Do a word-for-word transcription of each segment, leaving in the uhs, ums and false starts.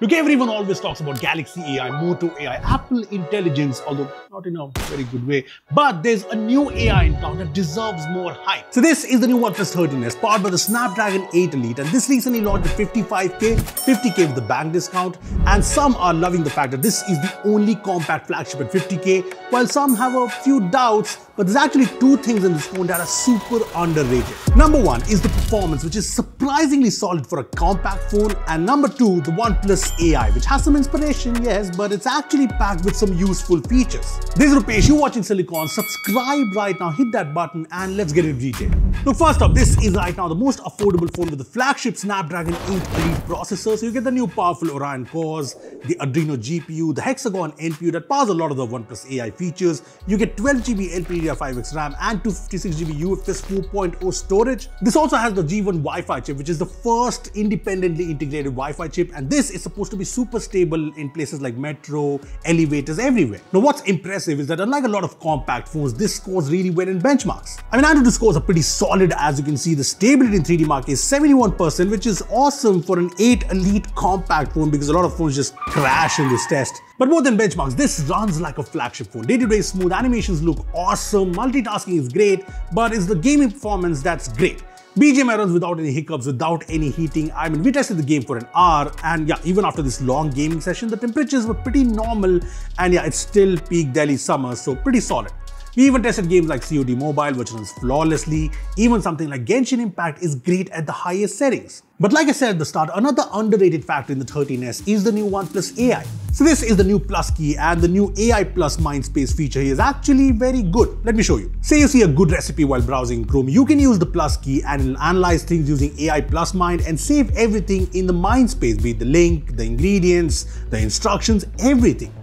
Look, everyone always talks about Galaxy A I, Moto A I, Apple Intelligence, although not in a very good way. But there's a new A I in town that deserves more hype. So this is the new OnePlus thirteen S, powered by the Snapdragon eight Elite, and this recently launched at fifty-five K, fifty K with the bank discount, and some are loving the fact that this is the only compact flagship at fifty K, while some have a few doubts. But there's actually two things in this phone that are super underrated. Number one is the performance, which is surprisingly solid for a compact phone. And number two, the OnePlus A I, which has some inspiration, yes, but it's actually packed with some useful features. This is Rupesh, you're watching Silicon. Subscribe right now, hit that button, and let's get into detail. Look, first up, this is right now the most affordable phone with the flagship Snapdragon eight Elite processor. So you get the new powerful Orion cores, the Adreno G P U, the Hexagon N P U that powers a lot of the OnePlus A I features. You get twelve G B L P D D R five X RAM and two hundred fifty-six G B U F S four point oh storage. This also has the G one Wi-Fi chip, which is the first independently integrated Wi-Fi chip, and this is supposed to be super stable in places like metro, elevators, everywhere. Now, what's impressive is that unlike a lot of compact phones, this scores really well in benchmarks. I mean, Antutu scores are pretty solid, as you can see. The stability in three D Mark is seventy-one percent, which is awesome for an eight Elite compact phone, because a lot of phones just crash in this test. But more than benchmarks, this runs like a flagship phone. Day-to-day smooth, animations look awesome, multitasking is great, but it's the gaming performance that's great. B G M I runs without any hiccups, without any heating. I mean, we tested the game for an hour, and yeah, even after this long gaming session, the temperatures were pretty normal, and yeah, it's still peak Delhi summer, so pretty solid. We even tested games like C O D Mobile, which runs flawlessly. Even something like Genshin Impact is great at the highest settings. But like I said at the start, another underrated factor in the thirteen S is the new OnePlus A I. So this is the new plus key, and the new A I plus Mindspace feature here is actually very good. Let me show you. Say you see a good recipe while browsing Chrome, you can use the plus key and it'll analyze things using A I plus Mind and save everything in the Mindspace, be it the link, the ingredients, the instructions, everything.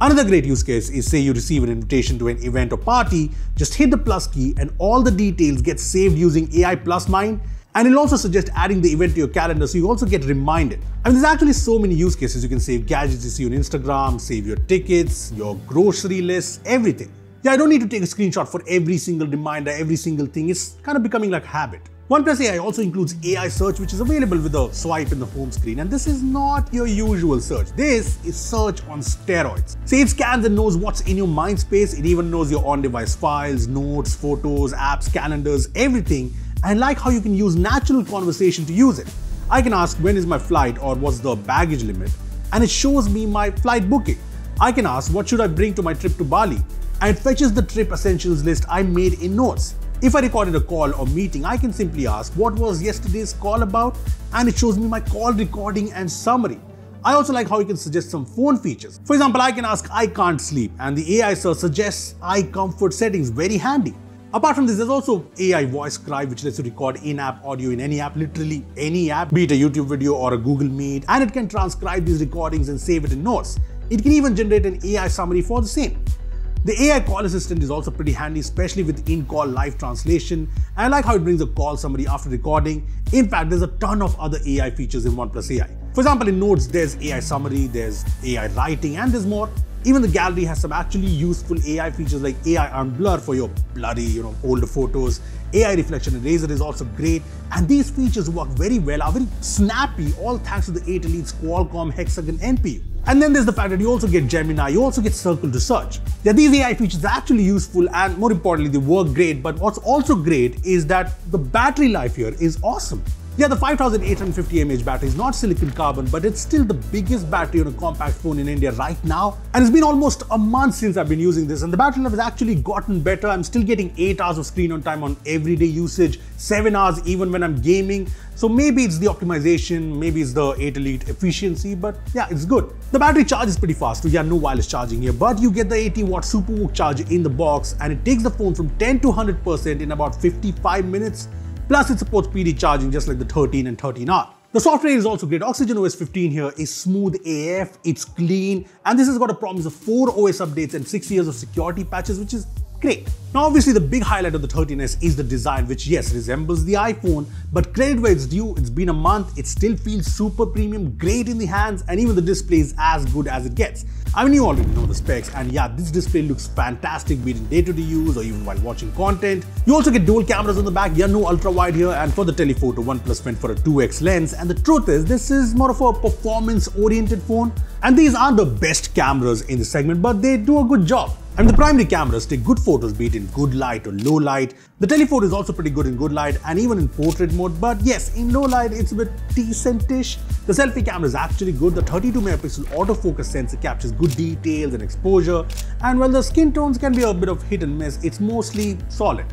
Another great use case is, say you receive an invitation to an event or party, just hit the plus key and all the details get saved using A I plus Mind, and it'll also suggest adding the event to your calendar, so you also get reminded. I mean, there's actually so many use cases. You can save gadgets you see on Instagram, save your tickets, your grocery lists, everything. Yeah, I don't need to take a screenshot for every single reminder, every single thing. It's kind of becoming like a habit. OnePlus A I also includes A I search, which is available with a swipe in the home screen, and this is not your usual search. This is search on steroids. See, it scans and knows what's in your mind space. It even knows your on-device files, notes, photos, apps, calendars, everything. And like how you can use natural conversation to use it. I can ask, when is my flight, or what's the baggage limit? And it shows me my flight booking. I can ask, what should I bring to my trip to Bali? And it fetches the trip essentials list I made in notes. If I recorded a call or meeting, I can simply ask, what was yesterday's call about? And it shows me my call recording and summary. I also like how you can suggest some phone features. For example, I can ask, I can't sleep, and the A I search suggests eye comfort settings, very handy. Apart from this, there's also A I voice cry, which lets you record in-app audio in any app, literally any app, be it a YouTube video or a Google Meet, and it can transcribe these recordings and save it in notes. It can even generate an A I summary for the same. The A I call assistant is also pretty handy, especially with in-call live translation, and I like how it brings a call summary after recording. In fact, there's a ton of other A I features in OnePlus A I. For example, in Notes, there's A I summary, there's A I writing, and there's more. Even the gallery has some actually useful A I features like A I unblur for your bloody, you know, older photos. A I reflection eraser is also great, and these features work very well, are very snappy, all thanks to the eight Elite's Qualcomm Hexagon N P U. And then there's the fact that you also get Gemini, you also get Circle to Search. Yeah, these A I features are actually useful, and more importantly, they work great. But what's also great is that the battery life here is awesome. Yeah, the five thousand eight hundred fifty milliamp hour battery is not silicon carbon, but it's still the biggest battery on a compact phone in India right now. And it's been almost a month since I've been using this, and the battery life has actually gotten better. I'm still getting eight hours of screen on time on everyday usage, seven hours even when I'm gaming. So maybe it's the optimization, maybe it's the eight Elite efficiency, but yeah, it's good. The battery charge is pretty fast, so yeah, no wireless charging here, but you get the eighty watt SuperVOOC charger in the box, and it takes the phone from ten to one hundred percent in about fifty-five minutes. Plus, it supports P D charging just like the thirteen and thirteen R. The software is also great. Oxygen O S fifteen here is smooth A F, it's clean, and this has got a promise of four O S updates and six years of security patches, which is Great. Now obviously the big highlight of the thirteen S is the design, which yes, resembles the iPhone, but credit where it's due, it's been a month, it still feels super premium, great in the hands, and even the display is as good as it gets. I mean, you already know the specs, and yeah, this display looks fantastic, be it in day-to-day use or even while watching content. You also get dual cameras on the back, yeah, no ultra-wide here, and for the telephoto, OnePlus went for a two X lens, and the truth is, this is more of a performance-oriented phone, and these aren't the best cameras in the segment, but they do a good job. And the primary cameras take good photos, be it in good light or low light. The telephoto is also pretty good in good light and even in portrait mode, but yes, in low light it's a bit decentish. The selfie camera is actually good, the thirty-two megapixel autofocus sensor captures good details and exposure, and while the skin tones can be a bit of hit and miss, it's mostly solid.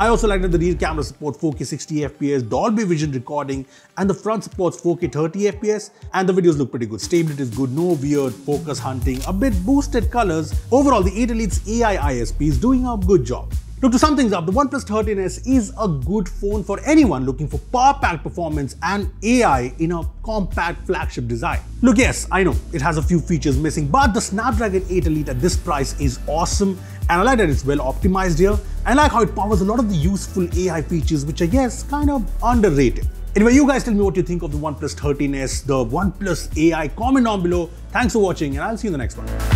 I also like that the rear camera supports four K sixty F P S, Dolby Vision recording, and the front supports four K thirty F P S, and the videos look pretty good. Stability is good, no weird focus hunting, a bit boosted colors. Overall, the eight Elite's A I I S P is doing a good job. Now to sum things up, the OnePlus thirteen S is a good phone for anyone looking for power-packed performance and A I in a compact flagship design. Look, yes, I know, it has a few features missing, but the Snapdragon eight Elite at this price is awesome, and I like that it's well optimized here, and I like how it powers a lot of the useful A I features which I guess kind of underrated. Anyway, you guys tell me what you think of the OnePlus thirteen S, the OnePlus A I, comment down below. Thanks for watching, and I'll see you in the next one.